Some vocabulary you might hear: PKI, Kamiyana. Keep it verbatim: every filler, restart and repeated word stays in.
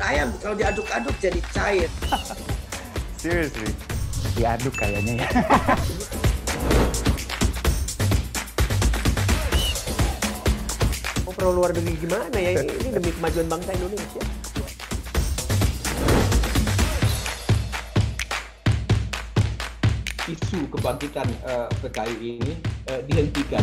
bubur ayam kalau diaduk-aduk jadi cair. Seriously, diaduk kayaknya ya. Oh, perlu luar negeri gimana ya ini, ini demi kemajuan bangsa Indonesia. Isu kebangkitan uh, P K I ini uh, dihentikan.